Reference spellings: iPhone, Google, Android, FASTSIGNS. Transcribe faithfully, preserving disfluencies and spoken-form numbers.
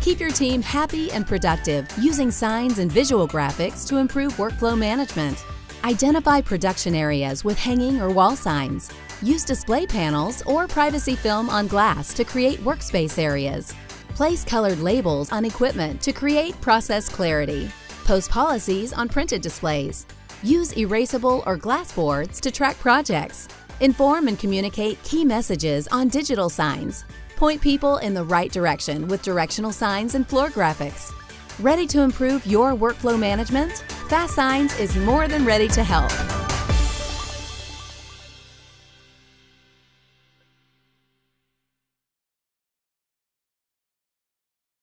Keep your team happy and productive using signs and visual graphics to improve workflow management. Identify production areas with hanging or wall signs. Use display panels or privacy film on glass to create workspace areas. Place colored labels on equipment to create process clarity. Post policies on printed displays. Use erasable or glass boards to track projects. Inform and communicate key messages on digital signs. Point people in the right direction with directional signs and floor graphics. Ready to improve your workflow management? FASTSIGNS is more than ready to help.